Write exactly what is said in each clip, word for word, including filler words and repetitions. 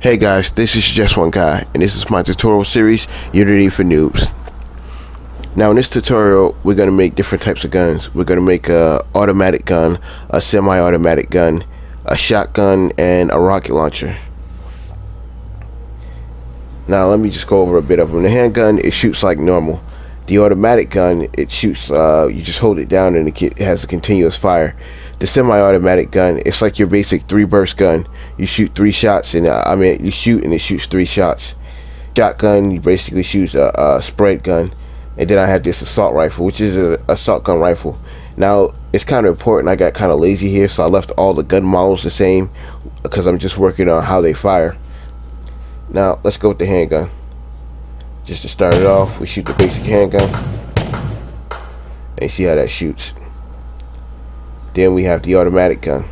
Hey guys, this is Just One Guy, and this is my tutorial series, Unity for Noobs. Now in this tutorial, we're going to make different types of guns. We're going to make a automatic gun, a semi-automatic gun, a shotgun, and a rocket launcher. Now let me just go over a bit of them. The handgun, it shoots like normal. The automatic gun, it shoots, uh, you just hold it down and it has a continuous fire. The semi-automatic gun, it's like your basic three-burst gun. You shoot three shots, and uh, I mean, you shoot and it shoots three shots. Shotgun, you basically shoot a, a spread gun, and then I have this assault rifle, which is a assault gun rifle. Now, it's kind of important. I got kind of lazy here, so I left all the gun models the same because I'm just working on how they fire. Now, let's go with the handgun. Just to start it off, we shoot the basic handgun, and you see how that shoots. Then we have the automatic gun.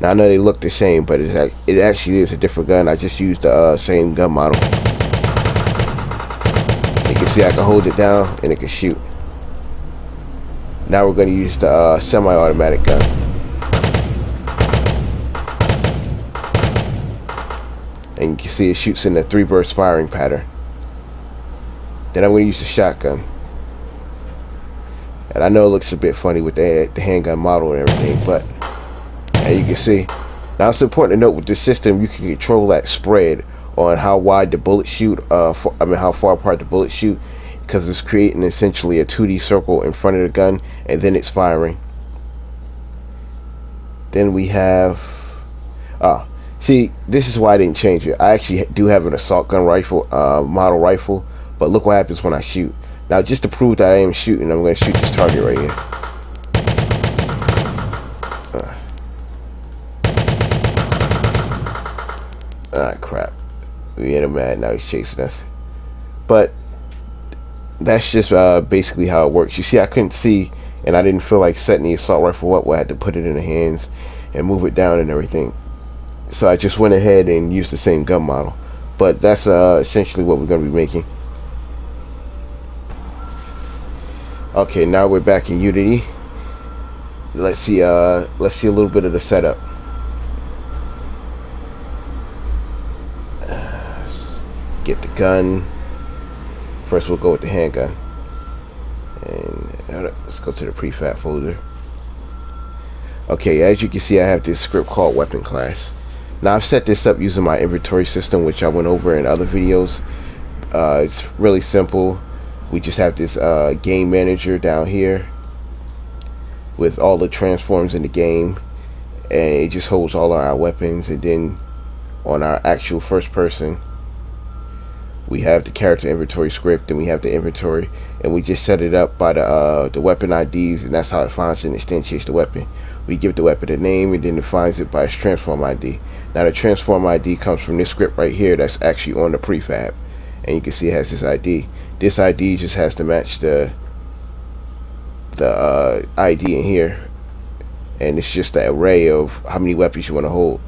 Now I know they look the same, but it's, it actually is a different gun. I just used the uh, same gun model. You can see I can hold it down and it can shoot. Now we're going to use the uh, semi-automatic gun. And you can see it shoots in a three burst firing pattern. Then I'm going to use the shotgun. And I know it looks a bit funny with the, the handgun model and everything, but as you can see. Now it's important to note with this system, you can control that spread on how wide the bullets shoot, uh, for, I mean how far apart the bullets shoot, because it's creating essentially a two D circle in front of the gun, and then it's firing. Then we have, ah, see, this is why I didn't change it. I actually do have an assault gun rifle, uh, model rifle, but look what happens when I shoot. Now just to prove that I am shooting, I'm going to shoot this target right here. Uh. Ah, crap. We hit him mad, now he's chasing us. But that's just uh, basically how it works. You see, I couldn't see, and I didn't feel like setting the assault rifle up where I had to put it in the hands and move it down and everything. So I just went ahead and used the same gun model. But that's uh, essentially what we're going to be making. Okay, now we're back in Unity. Let's see uh let's see a little bit of the setup. Uh, get the gun. First we'll go with the handgun. And uh, let's go to the prefab folder. Okay, as you can see, I have this script called weapon class. Now I've set this up using my inventory system, which I went over in other videos. Uh, it's really simple. We just have this uh, game manager down here with all the transforms in the game, and it just holds all our weapons. And then on our actual first person, we have the character inventory script, and we have the inventory, and we just set it up by the uh, the weapon I Ds, and that's how it finds and instantiates the weapon. We give the weapon a name, and then it finds it by its transform I D. Now the transform I D comes from this script right here that's actually on the prefab, and you can see it has this I D. This I D just has to match the the uh, I D in here, and it's just the array of how many weapons you want to hold.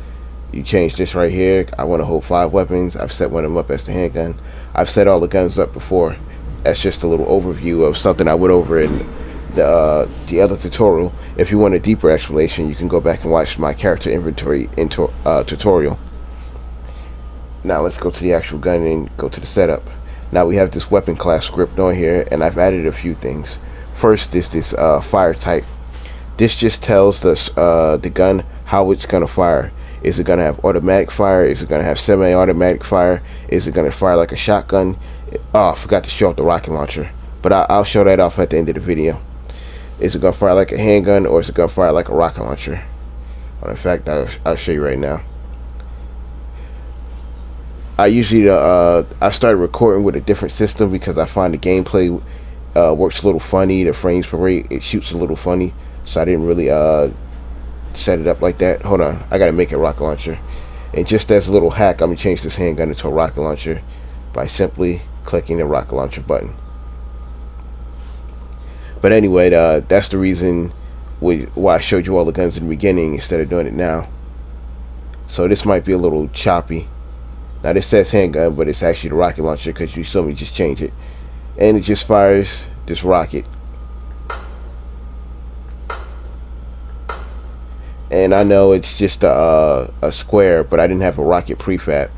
You change this right here. I want to hold five weapons. I've set one of them up as the handgun. I've set all the guns up before. That's just a little overview of something I went over in the uh, the other tutorial. If you want a deeper explanation, you can go back and watch my character inventory into, uh, tutorial. Now let's go to the actual gun and go to the setup. Now we have this weapon class script on here, and I've added a few things. First is this uh, fire type. This just tells us uh, the gun how it's gonna fire. Is it gonna have automatic fire? Is it gonna have semi-automatic fire? Is it gonna fire like a shotgun? Oh, I forgot to show off the rocket launcher, but I I'll show that off at the end of the video. Is it gonna fire like a handgun, or is it gonna fire like a rocket launcher? Well, in fact, I'll, I'll show you right now. I usually uh, I started recording with a different system because I find the gameplay uh, works a little funny. The frames per rate, it shoots a little funny, so I didn't really uh, set it up like that. Hold on, I gotta make a rocket launcher. And just as a little hack, I'm gonna change this handgun into a rocket launcher by simply clicking the rocket launcher button. But anyway, uh, that's the reason we, why I showed you all the guns in the beginning instead of doing it now. So this might be a little choppy. Now this says handgun, but it's actually the rocket launcher because you saw me just change it. And it just fires this rocket. and I know it's just a, uh, a square, but I didn't have a rocket prefab.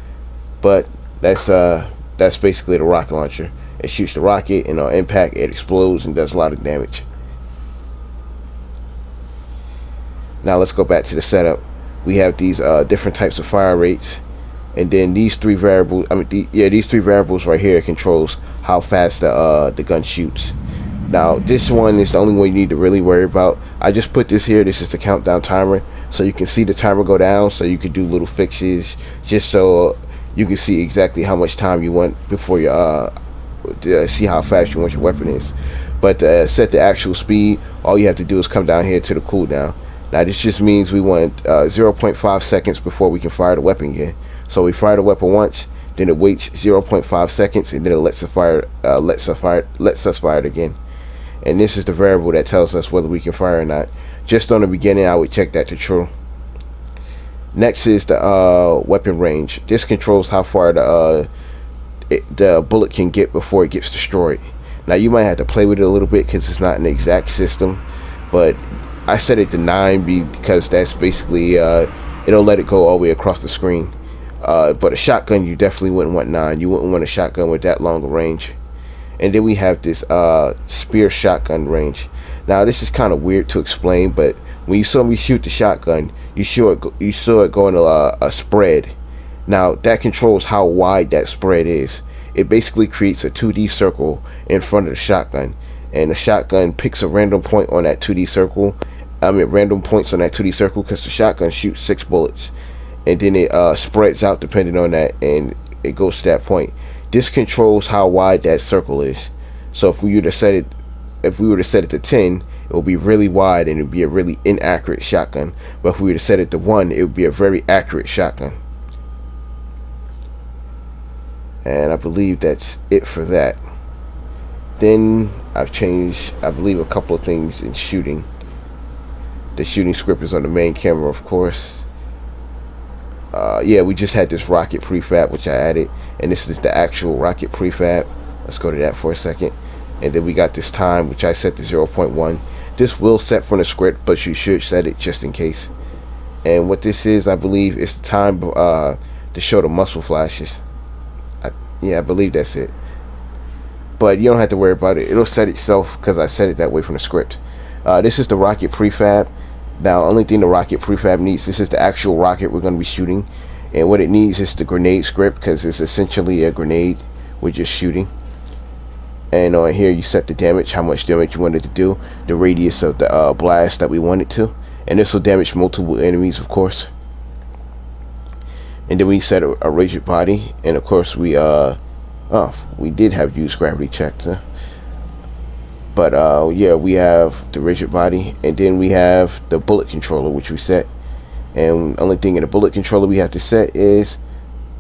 But that's uh that's basically the rocket launcher. It shoots the rocket, and on impact it explodes and does a lot of damage. Now let's go back to the setup. We have these uh, different types of fire rates, and then these three variables, I mean the, yeah these three variables right here controls how fast the, uh, the gun shoots. Now this one is the only one you need to really worry about. I just put this here. This is the countdown timer, so you can see the timer go down, so you can do little fixes just so you can see exactly how much time you want before you uh, see how fast you want your weapon is. But to uh, set the actual speed, all you have to do is come down here to the cooldown. Now this just means we want uh, zero point five seconds before we can fire the weapon again. So we fire the weapon once, then it waits zero point five seconds, and then it lets us fire, uh, lets us fire, lets us fire it again. And this is the variable that tells us whether we can fire or not. Just on the beginning, I would check that to true. Next is the uh, weapon range. This controls how far the uh, it, the bullet can get before it gets destroyed. Now you might have to play with it a little bit because it's not an exact system, but I set it to nine because that's basically uh, it'll let it go all the way across the screen. Uh, but a shotgun, you definitely wouldn't want nine. You wouldn't want a shotgun with that long a range. And then we have this uh, spear shotgun range. Now this is kind of weird to explain, but when you saw me shoot the shotgun, you saw it, you saw it going a, a spread. Now that controls how wide that spread is. It basically creates a two D circle in front of the shotgun, and the shotgun picks a random point on that two D circle. I mean random points on that two D circle, because the shotgun shoots six bullets, and then it uh, spreads out depending on that, and it goes to that point. This controls how wide that circle is. So if we were to set it, if we were to set it to ten, it would be really wide and it would be a really inaccurate shotgun. But if we were to set it to one, it would be a very accurate shotgun. And I believe that's it for that. Then I've changed, I believe, a couple of things in shooting. The shooting script is on the main camera, of course. Uh, yeah, we just had this rocket prefab, which I added, and this is the actual rocket prefab. Let's go to that for a second. And then we got this time, which I set to zero point one. This will set from the script, but you should set it just in case. And what this is, I believe, is the time uh, to show the muzzle flashes. I, yeah, I believe that's it. But you don't have to worry about it. It'll set itself because I set it that way from the script. Uh, this is the rocket prefab. Now, only thing the rocket prefab needs, this is the actual rocket we're going to be shooting. And what it needs is the grenade script, because it's essentially a grenade we're just shooting. And on here, you set the damage, how much damage you wanted to do, the radius of the uh, blast that we wanted to. And this will damage multiple enemies, of course. And then we set a, a rigid body. And of course, we, uh, oh, we did have used gravity checked. Huh? But uh, yeah, we have the rigid body. And then we have the bullet controller, which we set. And the only thing in the bullet controller we have to set is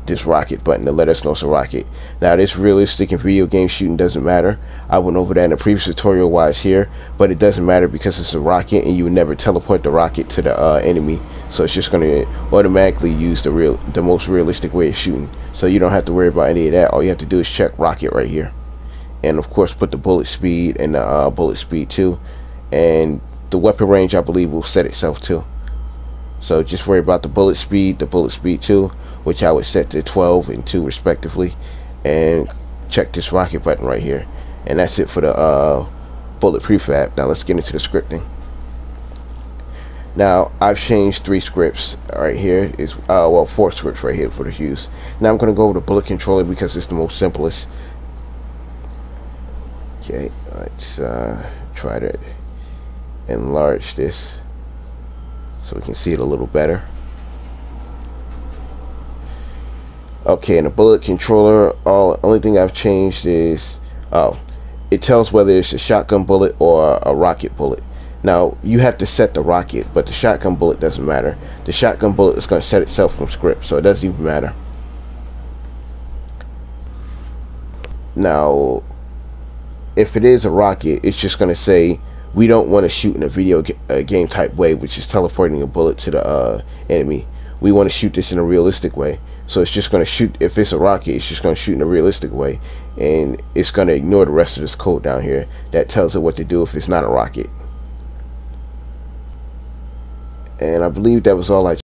this rocket button to let us know it's a rocket. Now this realistic and video game shooting doesn't matter. I went over that in a previous tutorial why it's here, but it doesn't matter because it's a rocket and you would never teleport the rocket to the uh, enemy, so it's just going to automatically use the real the most realistic way of shooting, so you don't have to worry about any of that. All you have to do is check rocket right here, and of course put the bullet speed and the uh, bullet speed too, and the weapon range I believe will set itself too. So just worry about the bullet speed, the bullet speed too, which I would set to twelve and two respectively, and check this rocket button right here. And that's it for the uh, bullet prefab. Now let's get into the scripting. Now I've changed three scripts right here, is uh, well four scripts right here for the use. Now I'm going to go over the bullet controller because it's the most simplest. Okay, let's uh, try to enlarge this so we can see it a little better. Okay, and the bullet controller, all only thing I've changed is oh, it tells whether it's a shotgun bullet or a rocket bullet. Now you have to set the rocket, but the shotgun bullet doesn't matter. The shotgun bullet is going to set itself from script, so it doesn't even matter. Now if it is a rocket, it's just going to say we don't want to shoot in a video uh, game type way, which is teleporting a bullet to the uh, enemy. We want to shoot this in a realistic way. So it's just going to shoot, if it's a rocket, it's just going to shoot in a realistic way. And it's going to ignore the rest of this code down here that tells it what to do if it's not a rocket. And I believe that was all I